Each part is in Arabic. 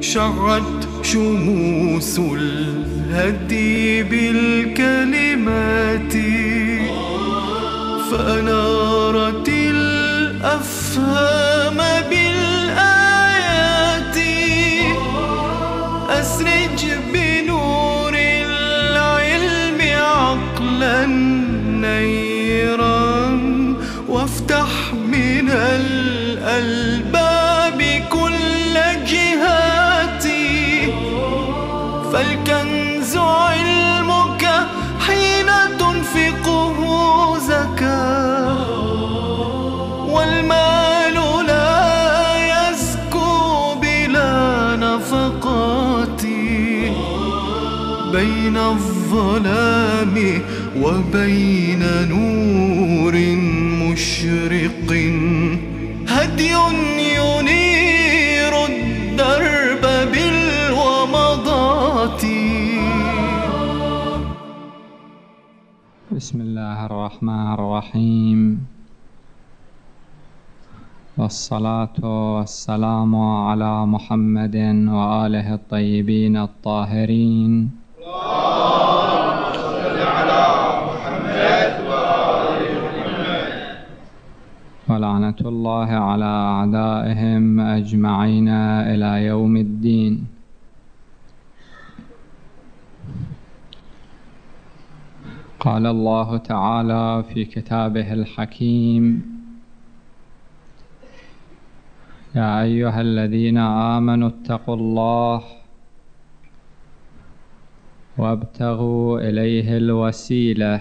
شعت شموس الهدي بالكلمات فأنارت الأفهام بالآيات. أسرج بنور العلم عقلا نيرا وافتح من الألباب كل جهات. فالكنز علمك حين تنفقه زكاة، والمال لا يزكو بلا نفقات. بين الظلام وبين نور مشرق هدي ينير الدرب بالومضات. بسم الله الرحمن الرحيم، والصلاة والسلام على محمد وآله الطيبين الطاهرين. ولعنة الله على أعدائهم أجمعين إلى يوم الدين. قال الله تعالى في كتابه الحكيم: يا أيها الذين آمنوا اتقوا الله وابتغوا إليه الوسيلة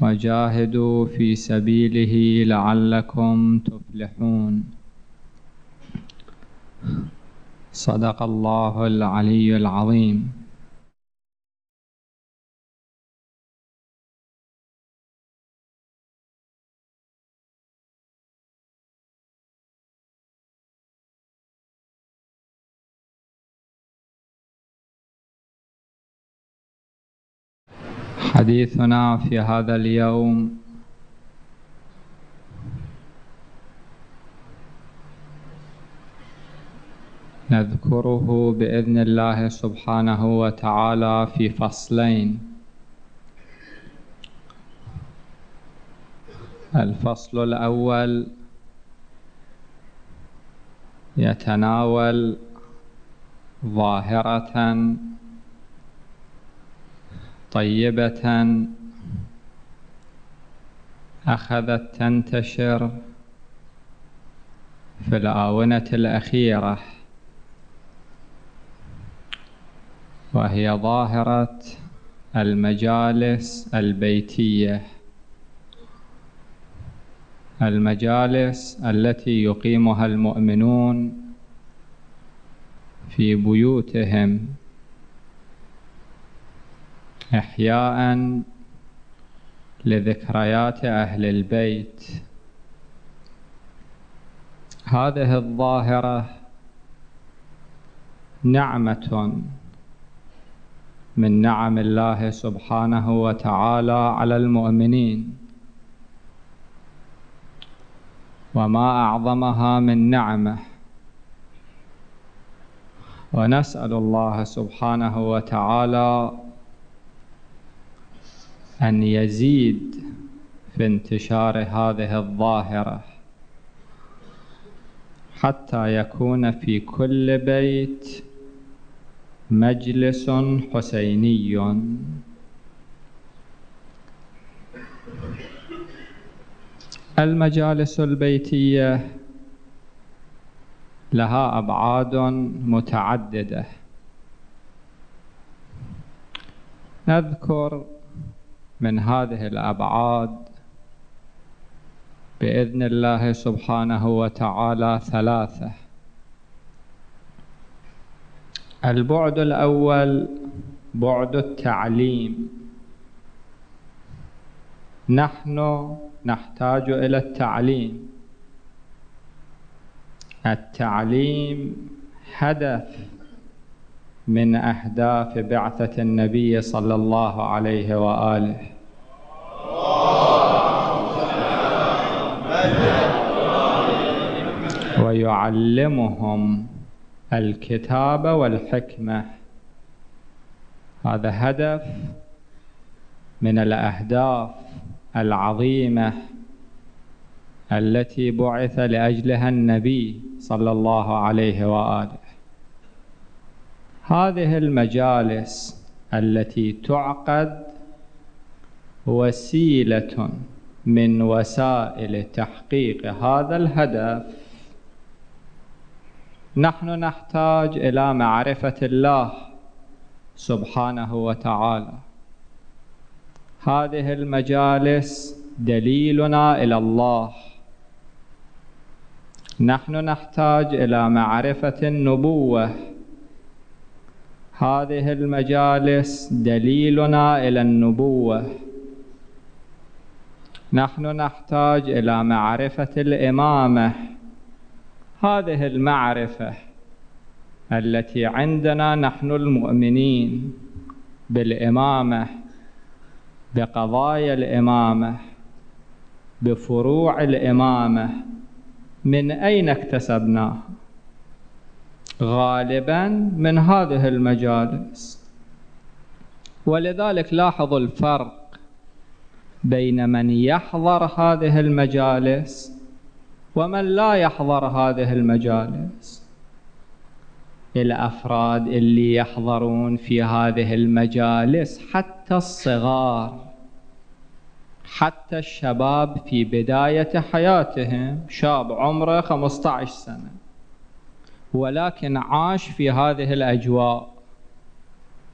وجاهدوا في سبيله لعلكم تفلحون. صدق الله العلي العظيم. حديثنا في هذا اليوم نذكره بإذن الله سبحانه وتعالى في فصلين: الفصل الأول يتناول ظاهرة طيبة أخذت تنتشر في الآونة الأخيرة، وهي ظاهرة المجالس البيتية، المجالس التي يقيمها المؤمنون في بيوتهم إحياء لذكريات أهل البيت. هذه الظاهرة نعمة من نعم الله سبحانه وتعالى على المؤمنين، وما أعظمها من نعمة. ونسأل الله سبحانه وتعالى أن يزيد في انتشار هذه الظاهرة حتى يكون في كل بيت مجلس حسيني. المجالس البيتية لها أبعاد متعددة، نذكر من هذه الأبعاد بإذن الله سبحانه وتعالى ثلاثة. البعد الأول بعد التعليم، نحن نحتاج إلى التعليم. التعليم هدف من أهداف بعثة النبي صلى الله عليه وآله. ويعلمهم الكتاب والحكمة. هذا هدف من الأهداف العظيمة التي بعث لأجلها النبي صلى الله عليه وآله. هذه المجالس التي تعقد وسيلة من وسائل تحقيق هذا الهدف. نحن نحتاج إلى معرفة الله سبحانه وتعالى. هذه المجالس دليلنا إلى الله. نحن نحتاج إلى معرفة النبوة. هذه المجالس دليلنا إلى النبوة. نحن نحتاج إلى معرفة الإمامة. هذه المعرفة التي عندنا نحن المؤمنين بالإمامة، بقضايا الإمامة، بفروع الإمامة، من أين اكتسبناها؟ غالباً من هذه المجالس. ولذلك لاحظوا الفرق بين من يحضر هذه المجالس ومن لا يحضر هذه المجالس. الأفراد اللي يحضرون في هذه المجالس، حتى الصغار، حتى الشباب في بداية حياتهم، شاب عمره 15 سنة ولكن عاش في هذه الأجواء،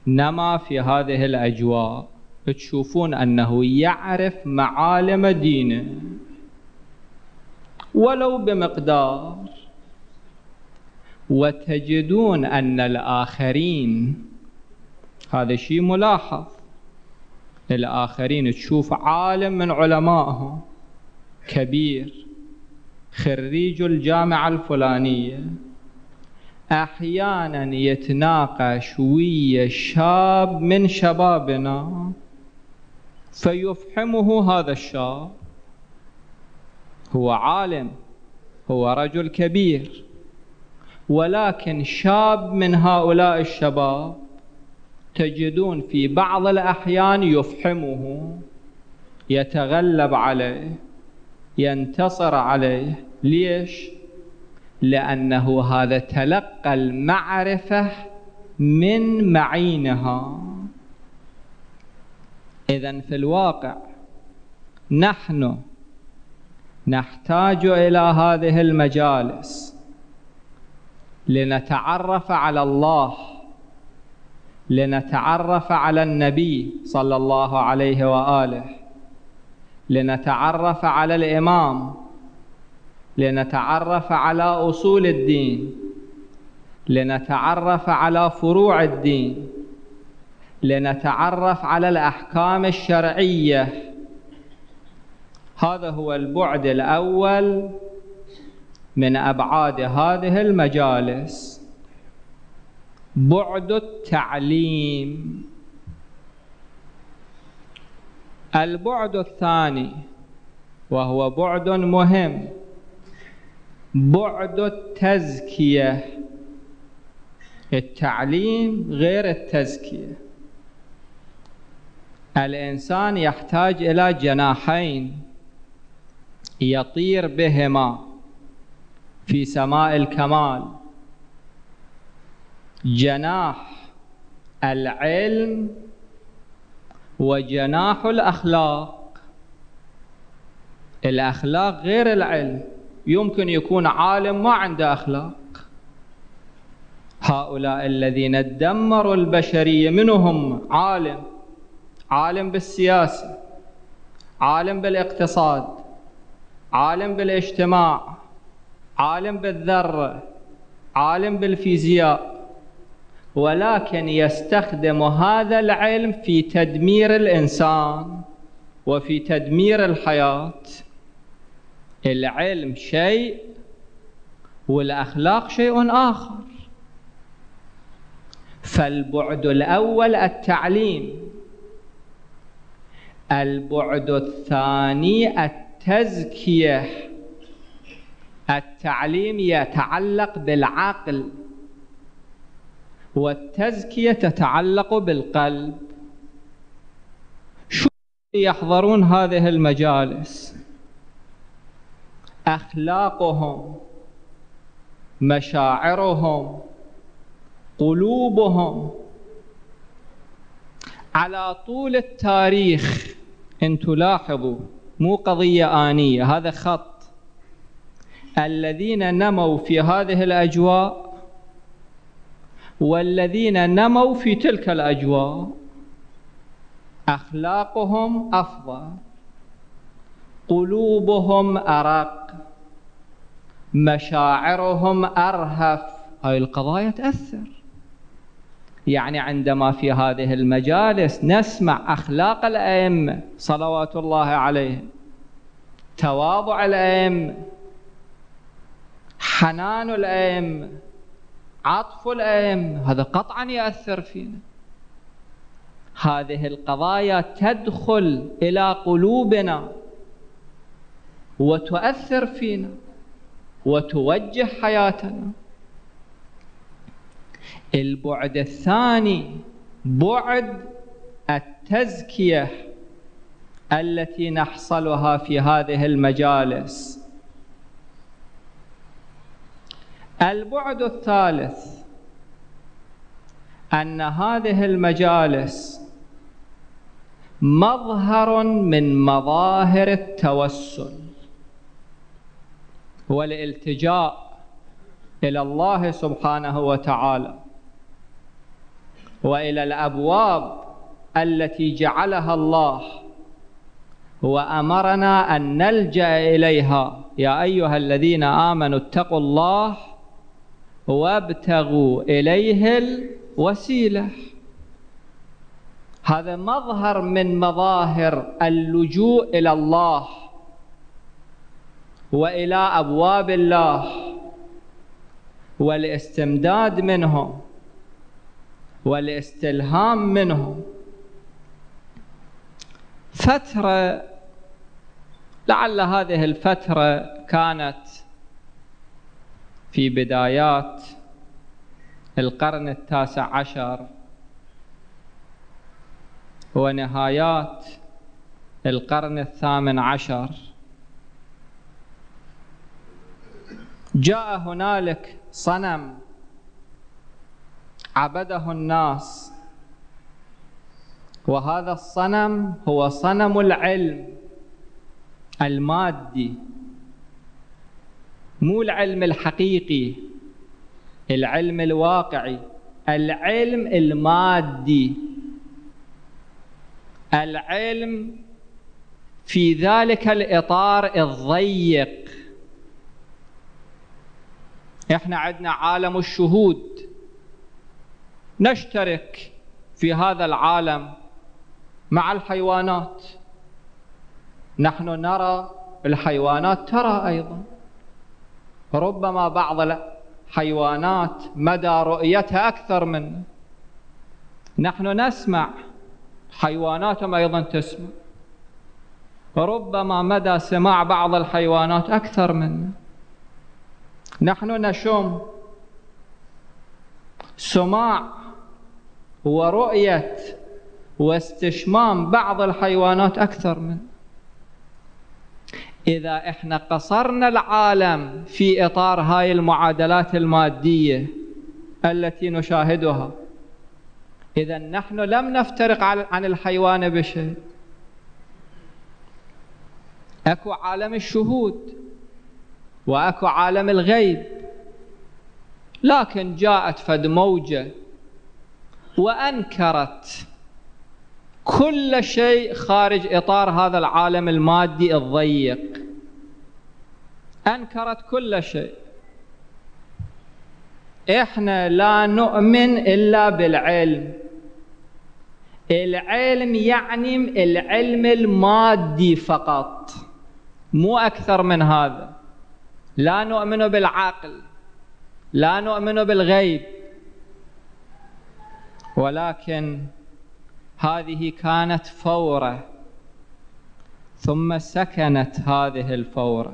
نما في هذه الأجواء، تشوفون أنه يعرف معالم دينه ولو بمقدار. وتجدون أن الآخرين، هذا شيء ملاحظ، الآخرين تشوف عالم من علمائهم كبير، خريج الجامعة الفلانية، أحيانا يتناقش ويا شاب من شبابنا فيفهمه. هذا الشاب هو عالم، هو رجل كبير، ولكن شاب من هؤلاء الشباب تجدون في بعض الأحيان يفهمه، يتغلب عليه، ينتصر عليه. ليش؟ لأنه هذا تلقى المعرفة من معينها. إذن في الواقع نحن نحتاج إلى هذه المجالس لنتعرف على الله، لنتعرف على النبي صلى الله عليه وآله، لنتعرف على الإمام، لنتعرف على أصول الدين، لنتعرف على فروع الدين، لنتعرف على الأحكام الشرعية. هذا هو البعد الأول من أبعاد هذه المجالس، بعد التعليم. البعد الثاني، وهو بعد مهم، بعد التزكية. التعليم غير التزكية. الإنسان يحتاج إلى جناحين يطير بهما في سماء الكمال: جناح العلم وجناح الأخلاق. الأخلاق غير العلم. يمكن يكون عالم ما عنده أخلاق. هؤلاء الذين دمروا البشرية منهم عالم، عالم بالسياسة، عالم بالاقتصاد، عالم بالاجتماع، عالم بالذرة، عالم بالفيزياء، ولكن يستخدم هذا العلم في تدمير الإنسان وفي تدمير الحياة. العلم شيء والأخلاق شيء آخر. فالبعد الأول التعليم، البعد الثاني التزكية. التعليم يتعلق بالعقل، والتزكية تتعلق بالقلب. شو يحضرون هذه المجالس؟ أخلاقهم، مشاعرهم، قلوبهم. على طول التاريخ إن تلاحظوا، مو قضية آنية، هذا خط. الذين نموا في هذه الأجواء والذين نموا في تلك الأجواء أخلاقهم أفضل، قلوبهم أرق، مشاعرهم أرهف. هاي القضايا تأثر. يعني عندما في هذه المجالس نسمع أخلاق الأئمة صلوات الله عليهم، تواضع الأئمة، حنان الأئمة، عطف الأئمة، هذا قطعا يأثر فينا. هذه القضايا تدخل إلى قلوبنا وتؤثر فينا وتوجه حياتنا. البعد الثاني بعد التزكية التي نحصلها في هذه المجالس. البعد الثالث أن هذه المجالس مظهر من مظاهر التوسل والالتجاء إلى الله سبحانه وتعالى وإلى الأبواب التي جعلها الله وأمرنا أن نلجأ إليها. يا أيها الذين آمنوا اتقوا الله وابتغوا إليه الوسيلة. هذا مظهر من مظاهر اللجوء إلى الله وإلى أبواب الله والاستمداد منهم والاستلهام منهم. فترة، لعل هذه الفترة كانت في بدايات القرن التاسع عشر ونهايات القرن الثامن عشر، جاء هنالك صنم عبده الناس، وهذا الصنم هو صنم العلم المادي، مو العلم الحقيقي، العلم الواقعي، العلم المادي، العلم في ذلك الإطار الضيق. احنا عندنا عالم الشهود، نشترك في هذا العالم مع الحيوانات، نحن نرى، الحيوانات ترى أيضا، ربما بعض الحيوانات مدى رؤيتها أكثر منا، نحن نسمع، حيواناتهم أيضا تسمع، ربما مدى سماع بعض الحيوانات أكثر منا، نحن نشم، سماع ورؤية واستشمام بعض الحيوانات أكثر منا. إذا إحنا قصرنا العالم في إطار هاي المعادلات المادية التي نشاهدها، إذا نحن لم نفترق عن الحيوان بشيء. أكو عالم الشهود وأكو عالم الغيب، لكن جاءت فد موجة وأنكرت كل شيء خارج إطار هذا العالم المادي الضيق، أنكرت كل شيء. إحنا لا نؤمن إلا بالعلم. العلم يعني العلم المادي فقط، مو أكثر من هذا. لا نؤمن بالعقل، لا نؤمن بالغيب. ولكن هذه كانت فورة، ثم سكنت هذه الفورة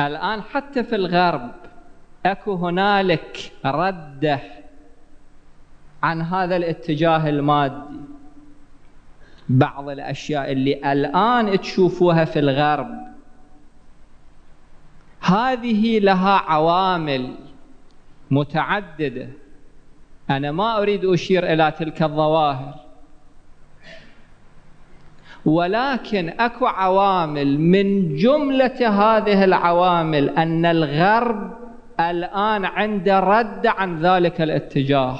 الآن حتى في الغرب أكو هنالك ردة عن هذا الاتجاه المادي. بعض الأشياء اللي الآن تشوفوها في الغرب هذه لها عوامل متعددة، أنا ما أريد أشير إلى تلك الظواهر، ولكن أكو عوامل، من جملة هذه العوامل أن الغرب الآن عنده رد عن ذلك الاتجاه.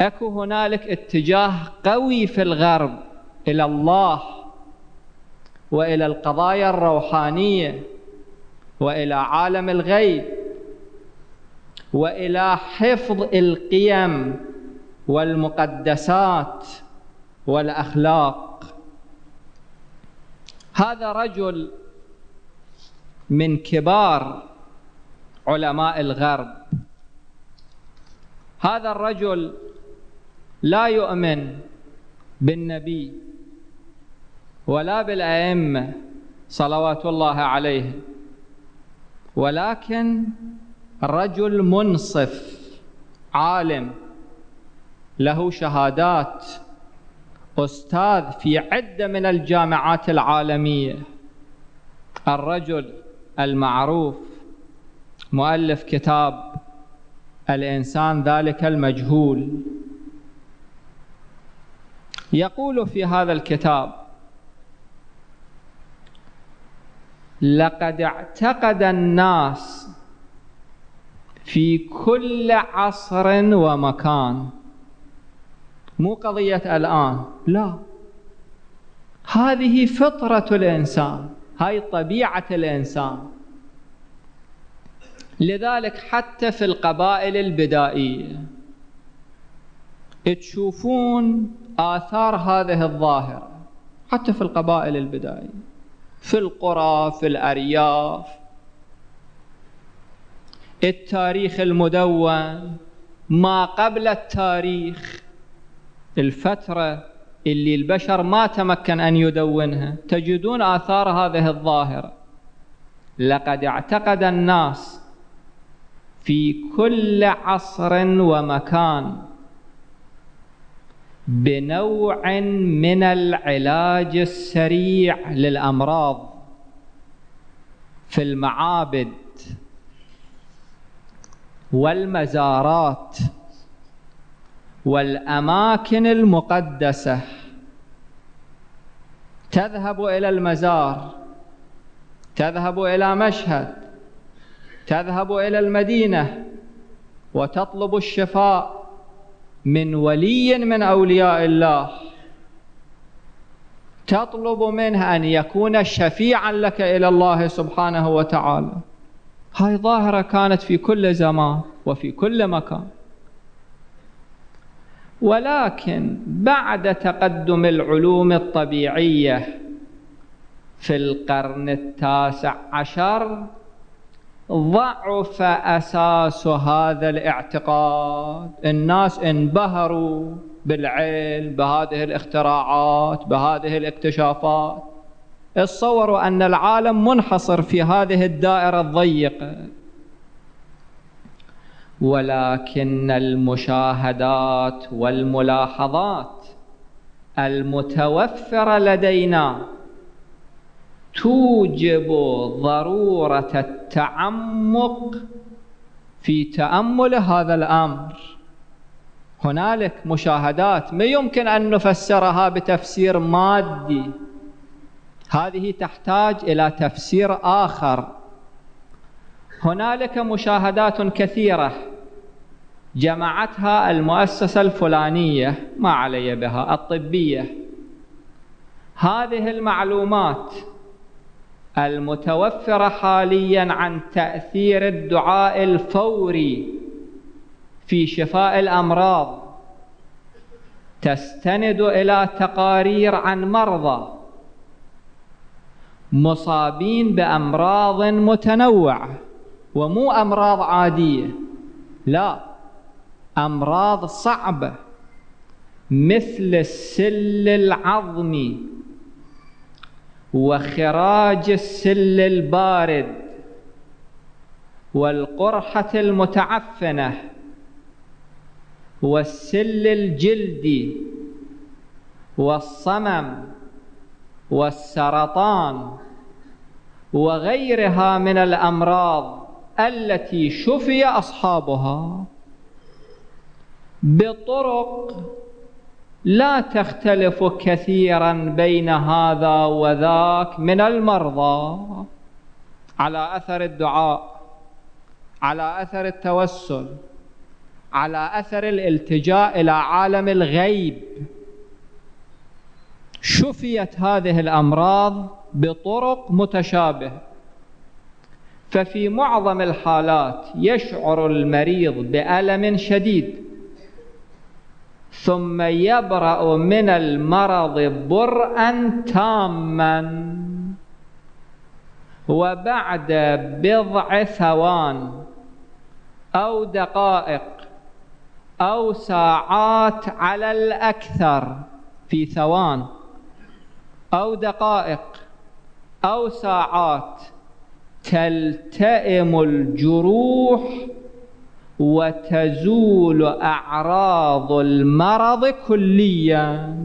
أكو هنالك اتجاه قوي في الغرب إلى الله وإلى القضايا الروحانية وإلى عالم الغيب وإلى حفظ القيم والمقدسات والأخلاق. هذا رجل من كبار علماء الغرب، هذا الرجل لا يؤمن بالنبي ولا بالأئمة صلوات الله عليهم، ولكن رجل منصف، عالم، له شهادات، أستاذ في عدة من الجامعات العالمية، الرجل المعروف مؤلف كتاب الإنسان ذلك المجهول. يقول في هذا الكتاب: لقد اعتقد الناس في كل عصر ومكان، مو قضية الآن، لا، هذه فطرة الإنسان، هاي طبيعة الإنسان. لذلك حتى في القبائل البدائية تشوفون آثار هذه الظاهرة، حتى في القبائل البدائية، في القرى، في الأرياف، التاريخ المدون، ما قبل التاريخ، الفترة اللي البشر ما تمكن أن يدونها، تجدون آثار هذه الظاهرة. لقد اعتقد الناس في كل عصر ومكان بنوع من العلاج السريع للأمراض في المعابد والمزارات والأماكن المقدسة. تذهب إلى المزار، تذهب إلى مشهد، تذهب إلى المدينة وتطلب الشفاء من ولي من أولياء الله، تطلب منه أن يكون شفيعا لك إلى الله سبحانه وتعالى. هاي ظاهرة كانت في كل زمان وفي كل مكان. ولكن بعد تقدم العلوم الطبيعية في القرن التاسع عشر ضعف أساس هذا الاعتقاد. الناس انبهروا بالعلم، بهذه الاختراعات، بهذه الاكتشافات، تصوروا أن العالم منحصر في هذه الدائرة الضيقة. ولكن المشاهدات والملاحظات المتوفرة لدينا توجب ضرورة التعمق في تأمل هذا الأمر. هنالك مشاهدات ما يمكن أن نفسرها بتفسير مادي، هذه تحتاج إلى تفسير آخر. هنالك مشاهدات كثيرة جمعتها المؤسسة الفلانية، ما علي بها، الطبية. هذه المعلومات المتوفرة حاليا عن تأثير الدعاء الفوري في شفاء الأمراض تستند إلى تقارير عن مرضى مصابين بأمراض متنوعة، ومو أمراض عادية، لا، أمراض صعبة مثل السل العظمي وخراج السل البارد والقرحة المتعفنة والسل الجلدي والصمم والسرطان وغيرها من الأمراض التي شفي أصحابها بطرق لا تختلف كثيرا بين هذا وذاك من المرضى، على أثر الدعاء، على أثر التوسل، على أثر الالتجاء إلى عالم الغيب. شفيت هذه الأمراض بطرق متشابهة. ففي معظم الحالات يشعر المريض بألم شديد ثم يبرأ من المرض برئا تاما، وبعد بضع ثوان أو دقائق أو ساعات على الأكثر، في ثوان أو دقائق أو ساعات تلتئم الجروح وتزول أعراض المرض كليا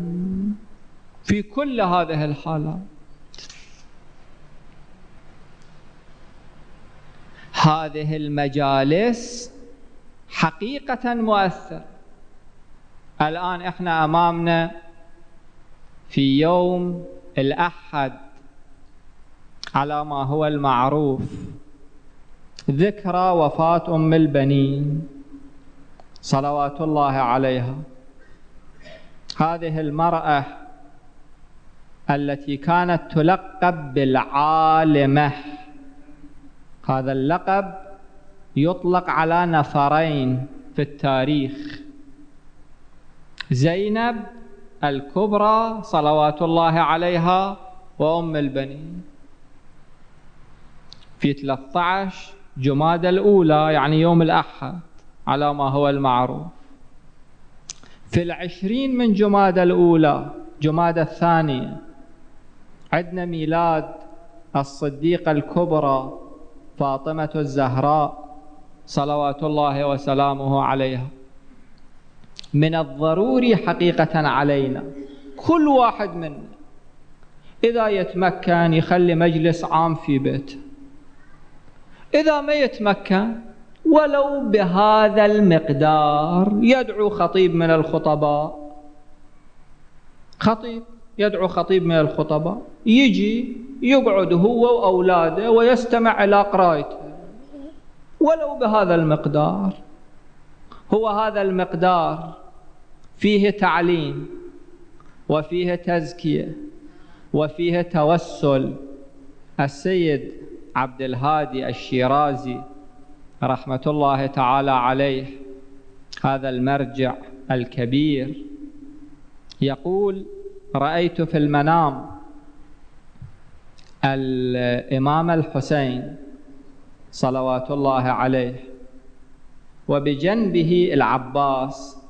في كل هذه الحالات. هذه المجالس حقيقة مؤثرة. الآن احنا أمامنا في يوم الأحد على ما هو المعروف ذكرى وفاة أم البنين صلوات الله عليها. هذه المرأة التي كانت تلقب بالعالمة، هذا اللقب يطلق على نفرين في التاريخ، زينب الكبرى صلوات الله عليها وأم البنين، في 13 جمادى الأولى يعني يوم الأحد على ما هو المعروف، في 20 من جمادى الأولى جمادى الثانية عندنا ميلاد الصديقة الكبرى فاطمة الزهراء صلوات الله وسلامه عليها. من الضروري حقيقة علينا كل واحد منا إذا يتمكن يخلي مجلس عام في بيته، إذا ما يتمكن ولو بهذا المقدار يدعو خطيب من الخطباء، خطيب يدعو خطيب من الخطباء يجي يقعد هو وأولاده ويستمع إلى قرايته ولو بهذا المقدار. هو هذا المقدار فيه تعليم وفيه تزكية وفيه توسل. السيد عبد الهادي الشيرازي رحمة الله تعالى عليه، هذا المرجع الكبير، يقول: رأيت في المنام الإمام الحسين صلوات الله عليه وبجنبه العباس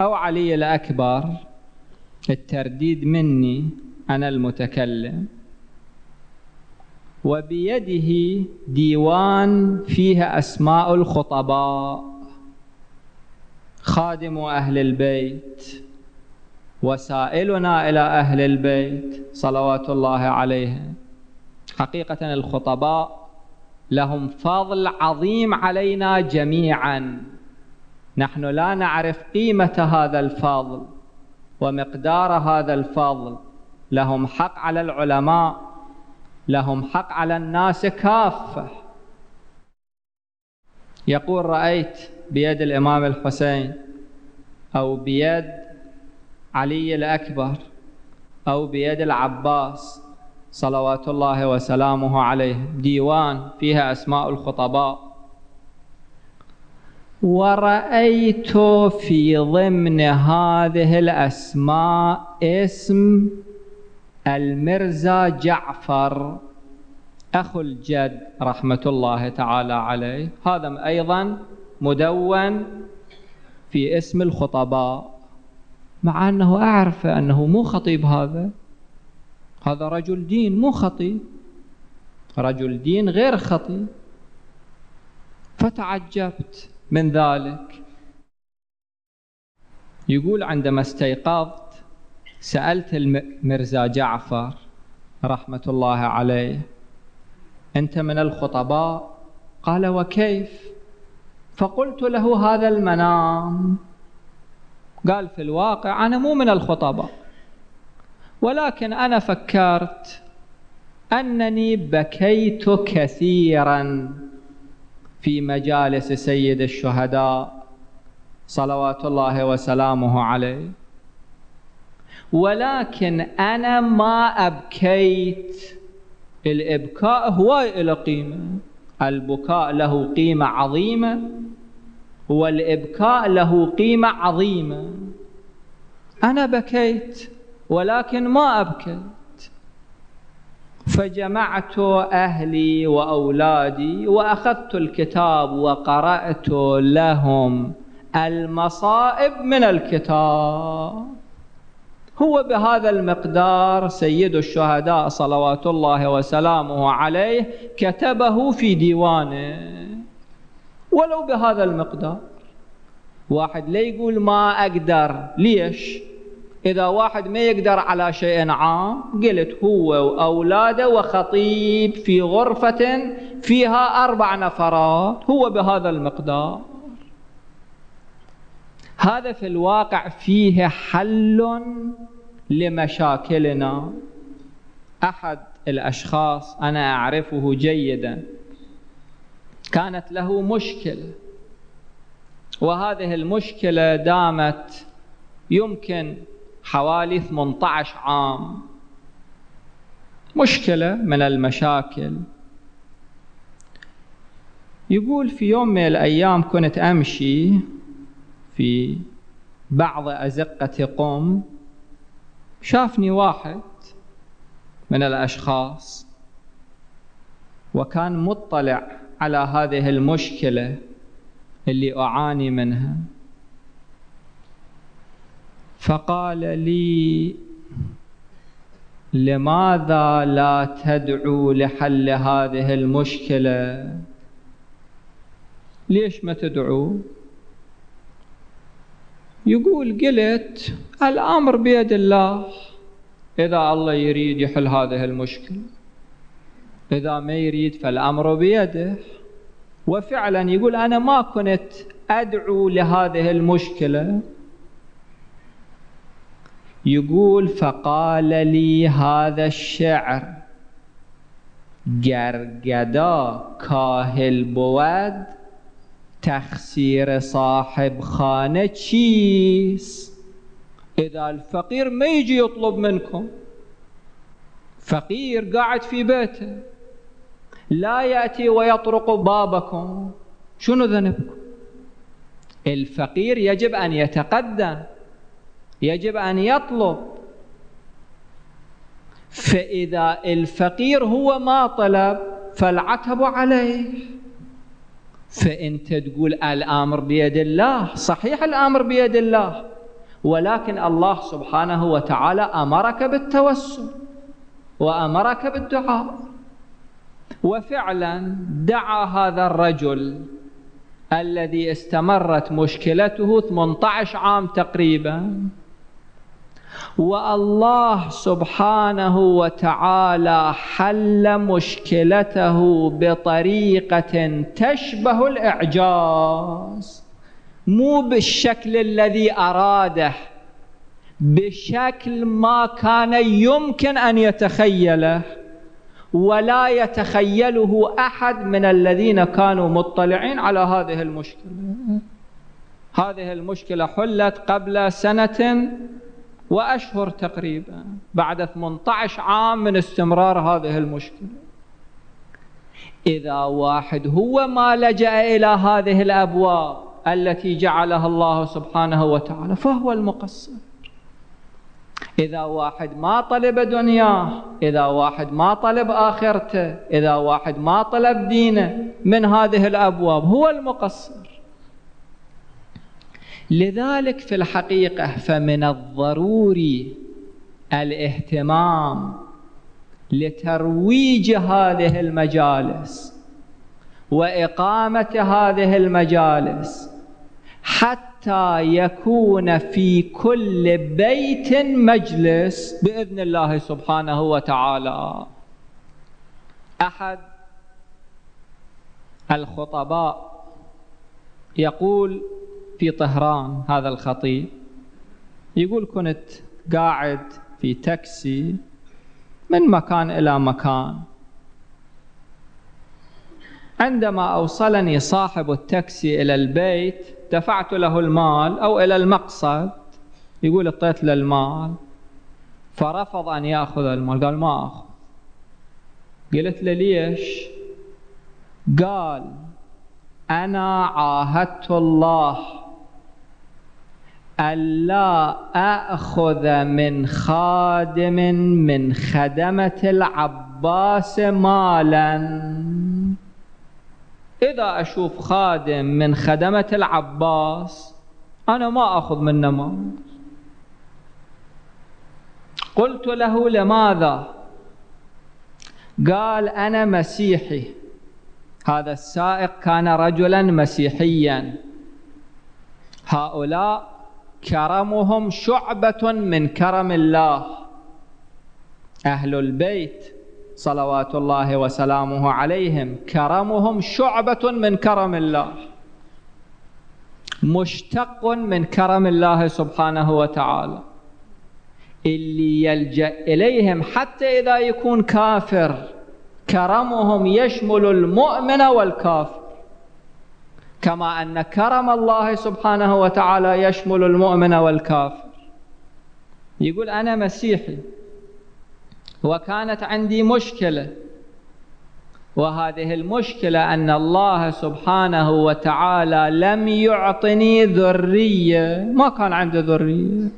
أو علي الأكبر، الترديد مني أنا المتكلم، وبيده ديوان فيه أسماء الخطباء خادم أهل البيت وسائلنا إلى أهل البيت صلوات الله عليهم. حقيقة الخطباء لهم فضل عظيم علينا جميعا، نحن لا نعرف قيمة هذا الفضل ومقدار هذا الفضل. لهم حق على العلماء، لهم حق على الناس كافة. يقول: رأيت بيد الإمام الحسين أو بيد علي الأكبر أو بيد العباس صلوات الله وسلامه عليه ديوان فيها أسماء الخطباء، ورأيت في ضمن هذه الأسماء اسم المرزا جعفر أخو الجد رحمة الله تعالى عليه، هذا أيضا مدون في اسم الخطباء، مع أنه أعرف أنه مو خطيب هذا، هذا رجل دين مو خطيب، رجل دين غير خطيب. فتعجبت من ذلك. يقول عندما استيقظت سألت المرزا جعفر رحمة الله عليه: أنت من الخطباء؟ قال: وكيف؟ فقلت له: هذا المنام. قال: في الواقع أنا مو من الخطباء، ولكن أنا فكرت أنني بكيت كثيرا في مجالس سيد الشهداء صلوات الله وسلامه عليه، ولكن أنا ما أبكيت. الإبكاء هواي له قيمة، البكاء له قيمة عظيمة، والإبكاء له قيمة عظيمة. أنا بكيت ولكن ما أبكيت، فجمعت أهلي وأولادي وأخذت الكتاب وقرأت لهم المصائب من الكتاب. هو بهذا المقدار سيد الشهداء صلوات الله وسلامه عليه كتبه في ديوانه، ولو بهذا المقدار. واحد لا يقول ما أقدر. ليش؟ إذا واحد ما يقدر على شيء عام، قلت هو وأولاده وخطيب في غرفة فيها 4 نفرات، هو بهذا المقدار. هذا في الواقع فيه حل لمشاكلنا. أحد الأشخاص أنا أعرفه جيدا كانت له مشكلة، وهذه المشكلة دامت يمكن حوالي 18 عام. مشكلة من المشاكل. يقول في يوم من الأيام كنت أمشي في بعض أزقة قم، شافني واحد من الأشخاص وكان مطلع على هذه المشكلة اللي أعاني منها، فقال لي: لماذا لا تدعو لحل هذه المشكلة؟ ليش ما تدعو؟ يقول: قلت الأمر بيد الله، إذا الله يريد يحل هذه المشكلة، إذا ما يريد فالأمر بيده. وفعلا يقول أنا ما كنت أدعو لهذه المشكلة. يقول فقال لي هذا الشعر: قرقدا كاهل بود تخسير صاحب خانة تشيس. إذا الفقير ما يجي يطلب منكم، فقير قاعد في بيته لا يأتي ويطرق بابكم، شنو ذنبكم؟ الفقير يجب أن يتقدم، يجب أن يطلب. فإذا الفقير هو ما طلب فالعتب عليه. فأنت تقول الأمر بيد الله، صحيح الأمر بيد الله، ولكن الله سبحانه وتعالى أمرك بالتوسل وأمرك بالدعاء. وفعلا دعا هذا الرجل الذي استمرت مشكلته 18 عام تقريبا، والله سبحانه وتعالى حل مشكلته بطريقة تشبه الإعجاز، مو بالشكل الذي أراده، بشكل ما كان يمكن أن يتخيله ولا يتخيله أحد من الذين كانوا مطلعين على هذه المشكلة. هذه المشكلة حلت قبل 1 سنة وأشهر تقريبا، بعد 18 عام من استمرار هذه المشكلة. إذا واحد هو ما لجأ إلى هذه الأبواب التي جعلها الله سبحانه وتعالى فهو المقصر. إذا واحد ما طلب دنياه، إذا واحد ما طلب آخرته، إذا واحد ما طلب دينه من هذه الأبواب هو المقصر. لذلك في الحقيقة فمن الضروري الاهتمام لترويج هذه المجالس وإقامة هذه المجالس حتى يكون في كل بيت مجلس بإذن الله سبحانه وتعالى. أحد الخطباء يقول في طهران، هذا الخطيب يقول: كنت قاعد في تاكسي من مكان إلى مكان، عندما أوصلني صاحب التاكسي إلى البيت دفعت له المال أو إلى المقصد، يقول اعطيت له المال فرفض أن يأخذ المال، قال ما أخذ. قلت له ليش؟ قال: أنا عاهدت الله ألا أأخذ من خادم من خدمة العباس مالا، إذا أشوف خادم من خدمة العباس أنا ما أخذ منه مال. قلت له: لماذا؟ قال: أنا مسيحي. هذا السائق كان رجلا مسيحيا، هؤلاء كرمهم شعبة من كرم الله، أهل البيت صلوات الله وسلامه عليهم كرمهم شعبة من كرم الله، مشتق من كرم الله سبحانه وتعالى، اللي يلجأ إليهم حتى إذا يكون كافر، كرمهم يشمل المؤمن والكافر، كما أن كرم الله سبحانه وتعالى يشمل المؤمن والكافر. يقول: أنا مسيحي وكانت عندي مشكلة، وهذه المشكلة أن الله سبحانه وتعالى لم يعطني ذرية، ما كان عندي ذرية،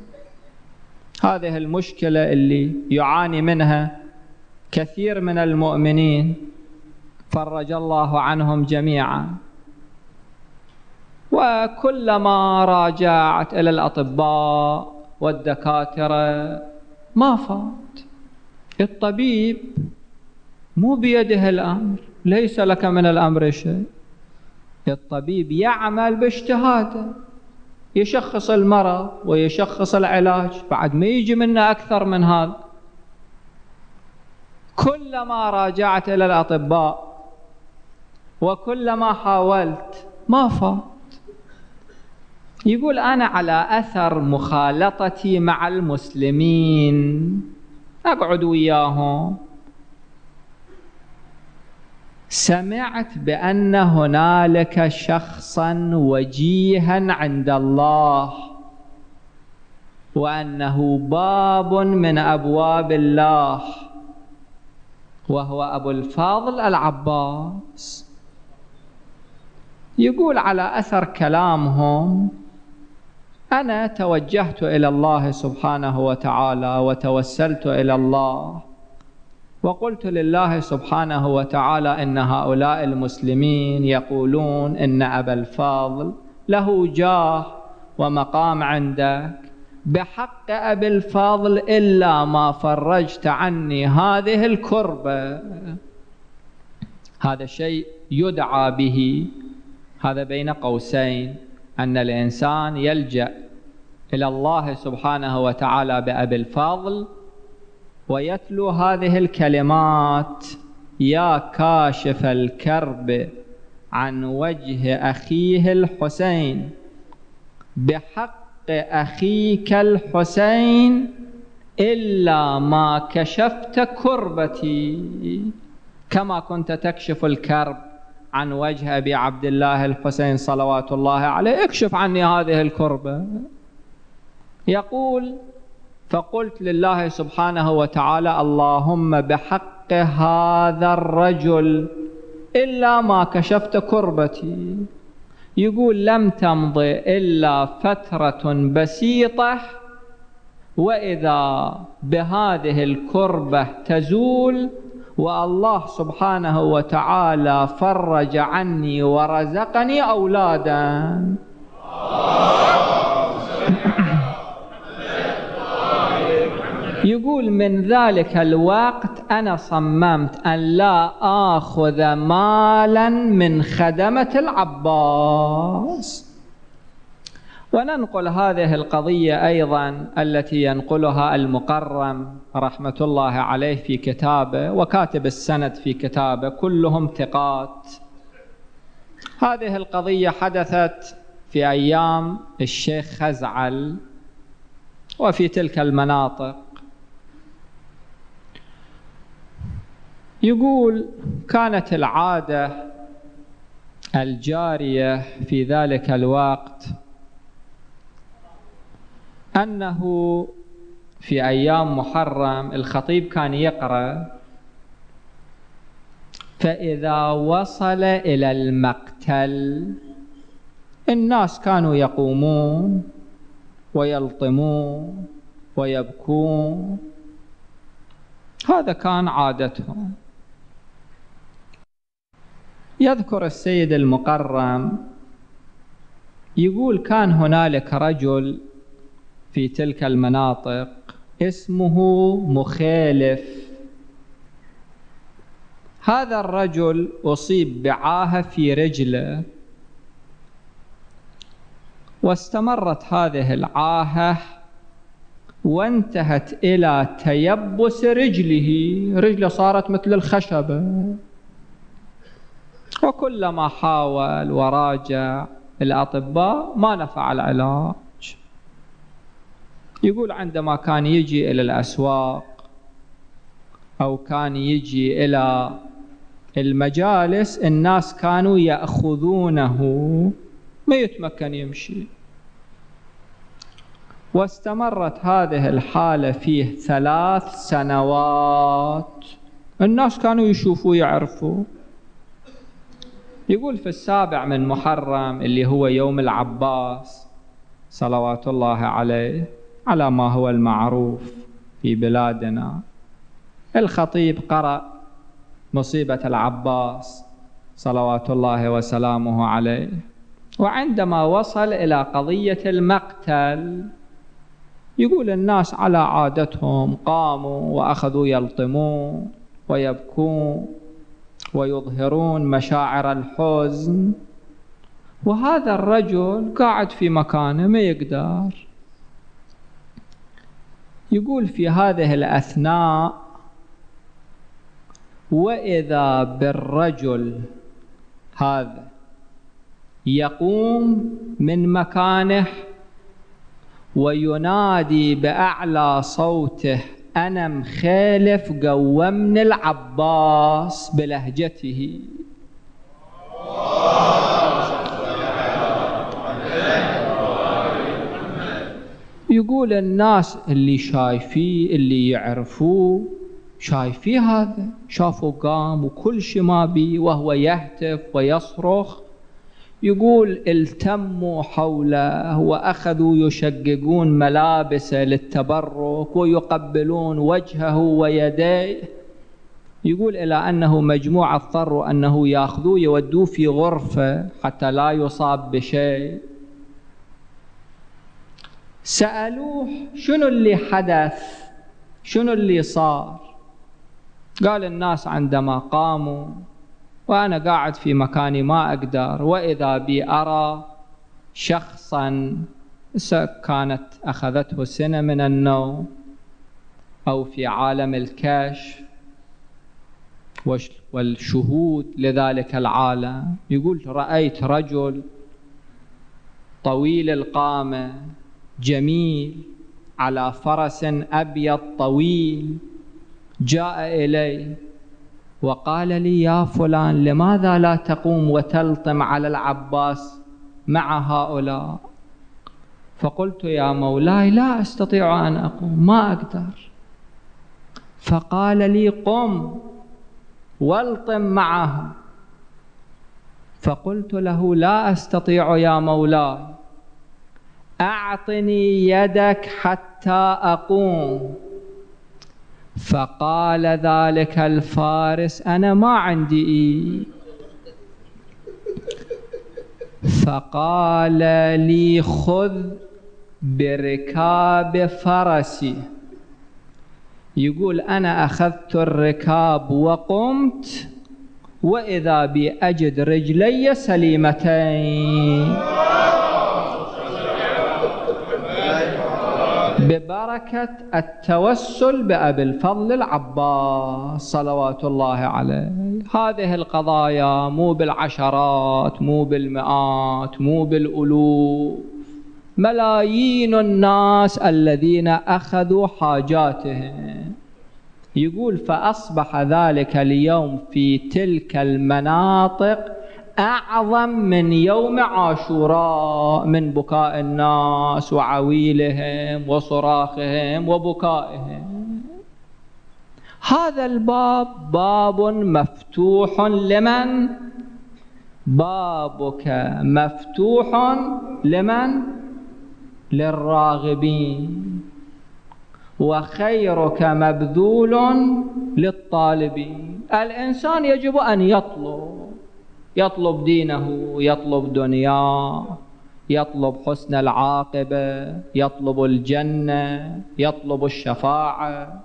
هذه المشكلة اللي يعاني منها كثير من المؤمنين، فرج الله عنهم جميعا. وكلما راجعت إلى الأطباء والدكاترة ما فات، الطبيب مو بيده الأمر، ليس لك من الأمر شيء، الطبيب يعمل باجتهاده، يشخص المرض ويشخص العلاج، بعد ما يجي منه أكثر من هذا. كلما راجعت إلى الأطباء وكلما حاولت ما فات. يقول: أنا على أثر مخالطتي مع المسلمين، أقعد وياهم، سمعت بأن هنالك شخصا وجيها عند الله، وأنه باب من أبواب الله، وهو أبو الفاضل العباس. يقول: على أثر كلامهم أنا توجهت إلى الله سبحانه وتعالى وتوسلت إلى الله، وقلت لله سبحانه وتعالى: إن هؤلاء المسلمين يقولون إن أبا الفاضل له جاه ومقام عندك، بحق أبي الفاضل إلا ما فرجت عني هذه الكربة. هذا شيء يدعى به، هذا بين قوسين، أن الإنسان يلجأ إلى الله سبحانه وتعالى بأبي الفضل ويتلو هذه الكلمات: يا كاشف الكرب عن وجه أخيه الحسين، بحق أخيك الحسين إلا ما كشفت كربتي، كما كنت تكشف الكرب عن وجه أبي عبد الله الحسين صلوات الله عليه، اكشف عني هذه الكربة. يقول: فقلت لله سبحانه وتعالى: اللهم بحق هذا الرجل إلا ما كشفت كربتي. يقول: لم تمض إلا فترة بسيطة وإذا بهذه الكربة تزول، والله سبحانه وتعالى فرج عني ورزقني أولادا. يقول من ذلك الوقت أنا صممت أن لا آخذ مالا من خدمة العباس. وننقل هذه القضية أيضا التي ينقلها المقرم رحمة الله عليه في كتابه، وكاتب السند في كتابه، كلهم ثقات. هذه القضية حدثت في أيام الشيخ خزعل وفي تلك المناطق. يقول كانت العادة الجارية في ذلك الوقت أنه في أيام محرم الخطيب كان يقرأ، فإذا وصل إلى المقتل الناس كانوا يقومون ويلطمون ويبكون، هذا كان عادتهم. يذكر السيد المقرم يقول كان هنالك رجل في تلك المناطق اسمه مخالف. هذا الرجل أصيب بعاهة في رجله، واستمرت هذه العاهة وانتهت إلى تيبس رجله، رجله صارت مثل الخشبة، وكلما حاول وراجع الأطباء ما نفع العلاج. يقول عندما كان يجي إلى الأسواق أو كان يجي إلى المجالس الناس كانوا يأخذونه، ما يتمكن يمشي. واستمرت هذه الحالة فيه 3 سنوات، الناس كانوا يشوفوا يعرفوا. يقول في 7 من محرم اللي هو يوم العباس صلوات الله عليه على ما هو المعروف في بلادنا، الخطيب قرأ مصيبة العباس صلوات الله وسلامه عليه. وعندما وصل إلى قضية المقتل يقول الناس على عادتهم قاموا وأخذوا يلطمون ويبكون ويظهرون مشاعر الحزن، وهذا الرجل قاعد في مكانه ما يقدر. يقول في هذه الأثناء وإذا بالرجل هذا يقوم من مكانه وينادي بأعلى صوته أنا مخالف قومني العباس بلهجته. يقول الناس اللي شايفيه اللي يعرفوه شايفيه هذا، شافوا قام وكل شيء ما بيه وهو يهتف ويصرخ. يقول التموا حوله وأخذوا يشققون ملابسه للتبرك ويقبلون وجهه ويديه. يقول إلى أنه مجموعة اضطروا أنه يأخذوه يودوه في غرفة حتى لا يصاب بشيء. سألوه شنو اللي حدث، شنو اللي صار؟ قال الناس عندما قاموا وأنا قاعد في مكاني ما أقدر، وإذا بي أرى شخصا كانت أخذته سنة من النوم أو في عالم الكشف والشهود لذلك العالم. يقول رأيت رجل طويل القامة جميل على فرس أبيض طويل جاء إلي وقال لي يا فلان لماذا لا تقوم وتلطم على العباس مع هؤلاء؟ فقلت يا مولاي لا أستطيع أن أقوم ما أقدر. فقال لي قم والطم معه. فقلت له لا أستطيع يا مولاي، أعطني يدك حتى أقوم. فقال ذلك الفارس أنا ما عندي إيد. فقال لي خذ بركاب فرسي يقول أنا أخذت الركاب وقمت وإذا بي أجد رجلي سليمتين ببركة التوسل بأبي الفضل العباس صلوات الله عليه. هذه القضايا مو بالعشرات، مو بالمئات، مو بالألوف، ملايين الناس الذين أخذوا حاجاتهم. يقول فأصبح ذلك اليوم في تلك المناطق أعظم من يوم عاشوراء من بكاء الناس وعويلهم وصراخهم وبكائهم. هذا الباب باب مفتوح لمن؟ بابك مفتوح لمن؟ للراغبين، وخيرك مبذول للطالبين. الإنسان يجب أن يطلب دينه، يطلب دنياه، يطلب حسن العاقبة، يطلب الجنة، يطلب الشفاعة،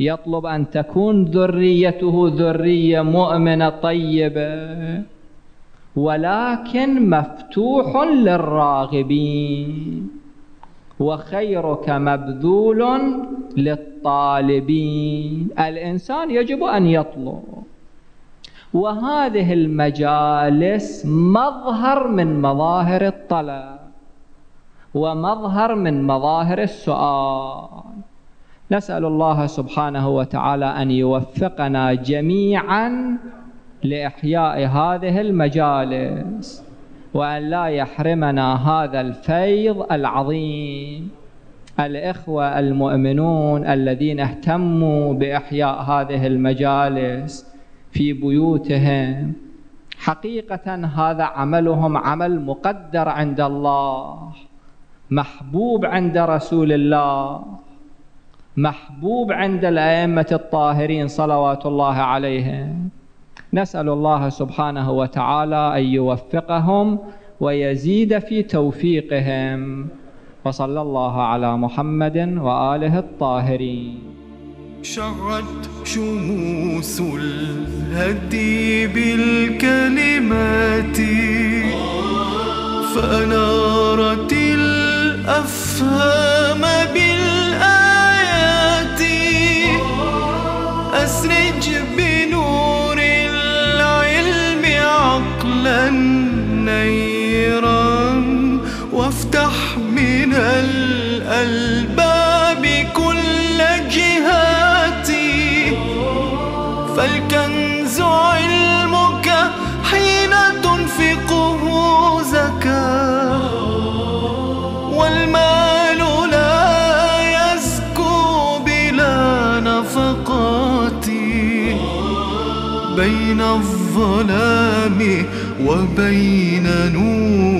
يطلب أن تكون ذريته ذرية مؤمنة طيبة، ولكن مفتوح للراغبين وخيرك مبذول للطالبين. الإنسان يجب أن يطلب، وهذه المجالس مظهر من مظاهر الطلب ومظهر من مظاهر السؤال. نسأل الله سبحانه وتعالى أن يوفقنا جميعا لإحياء هذه المجالس، وأن لا يحرمنا هذا الفيض العظيم. الإخوة المؤمنون الذين اهتموا بإحياء هذه المجالس في بيوتهم، حقيقة هذا عملهم عمل مقدر عند الله، محبوب عند رسول الله، محبوب عند الأئمة الطاهرين صلوات الله عليهم. نسأل الله سبحانه وتعالى أن يوفقهم ويزيد في توفيقهم، وصلى الله على محمد وآله الطاهرين. شعت شموس الهدي بالكلمات فأنارت الأفهام بالآيات. أسرج بنور العلم عقلا نيرا وافتح من الألباب كل جهة. فالكنز علمك حين تنفقه زكاة، والمال لا يزكو بلا نفقات. بين الظلام وبين نور